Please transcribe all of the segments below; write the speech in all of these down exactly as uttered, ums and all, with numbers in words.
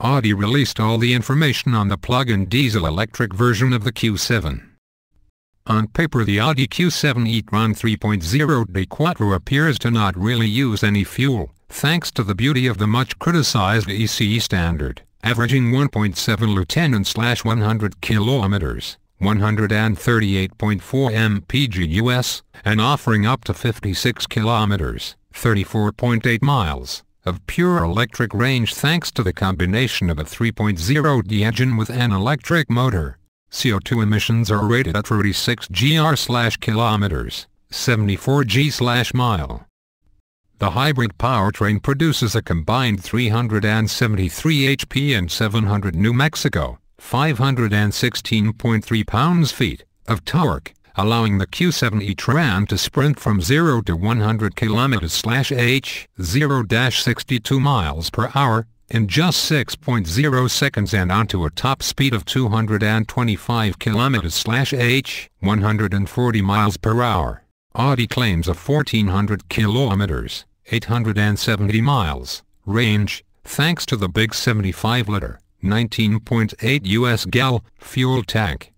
Audi released all the information on the plug-in diesel-electric version of the Q seven. On paper, the Audi Q seven e-tron three point oh di Quattro appears to not really use any fuel, thanks to the beauty of the much-criticized E C E standard, averaging one point seven litres per tonne slash one hundred kilometers, one hundred thirty-eight point four miles per gallon U S, and offering up to fifty-six kilometers, thirty-four point eight miles, of pure electric range thanks to the combination of a three point oh D engine with an electric motor. C O two emissions are rated at thirty-six grams per kilometer, seventy-four grams per mile. The hybrid powertrain produces a combined three hundred seventy-three horsepower and seven hundred New Mexico, five hundred sixteen point three pounds-feet, of torque, allowing the Q seven e-tron to sprint from zero to one hundred kilometers/h, zero to sixty-two miles per hour, in just six point oh seconds and onto a top speed of two hundred twenty-five kilometers/h, one hundred forty miles per hour. Audi claims a fourteen hundred kilometers, eight hundred seventy miles range, thanks to the big seventy-five liter, nineteen point eight U S gal fuel tank.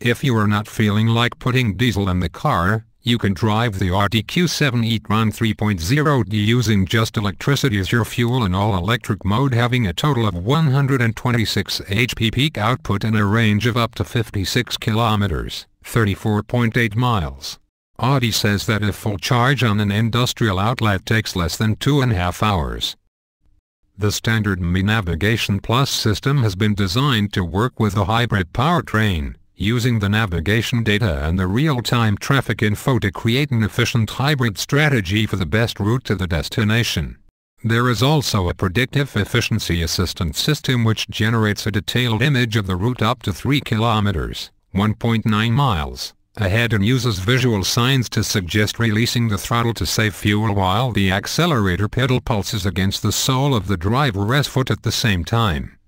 If you are not feeling like putting diesel in the car, you can drive the Audi Q seven e-tron three point oh D using just electricity as your fuel in all-electric mode, having a total of one hundred twenty-six horsepower peak output and a range of up to fifty-six kilometers, thirty-four point eight miles. Audi says that a full charge on an industrial outlet takes less than two and a half hours. The standard Mi Navigation Plus system has been designed to work with a hybrid powertrain, using the navigation data and the real-time traffic info to create an efficient hybrid strategy for the best route to the destination. There is also a predictive efficiency assistance system which generates a detailed image of the route up to three kilometers, one point nine miles, ahead and uses visual signs to suggest releasing the throttle to save fuel while the accelerator pedal pulses against the sole of the driver's foot at the same time.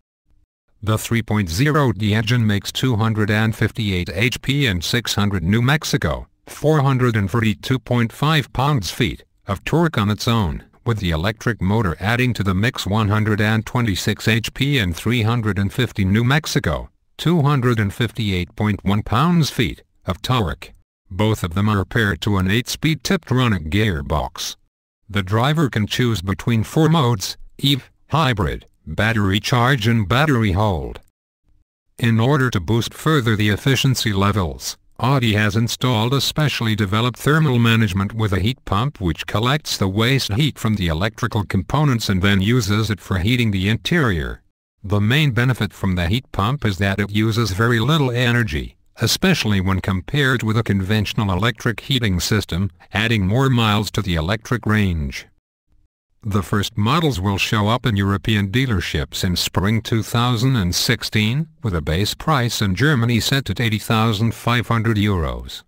The three point oh D engine makes two hundred fifty-eight horsepower and six hundred New Mexico, four hundred forty-two point five pounds-feet, of torque on its own, with the electric motor adding to the mix one hundred twenty-six horsepower and three hundred fifty New Mexico, two hundred fifty-eight point one pounds-feet, of torque. Both of them are paired to an eight-speed Tiptronic gearbox. The driver can choose between four modes: E V, hybrid, battery charge and battery hold. In order to boost further the efficiency levels, Audi has installed a specially developed thermal management with a heat pump which collects the waste heat from the electrical components and then uses it for heating the interior. The main benefit from the heat pump is that it uses very little energy, especially when compared with a conventional electric heating system, adding more miles to the electric range. The first models will show up in European dealerships in spring two thousand sixteen, with a base price in Germany set at eighty thousand five hundred euros.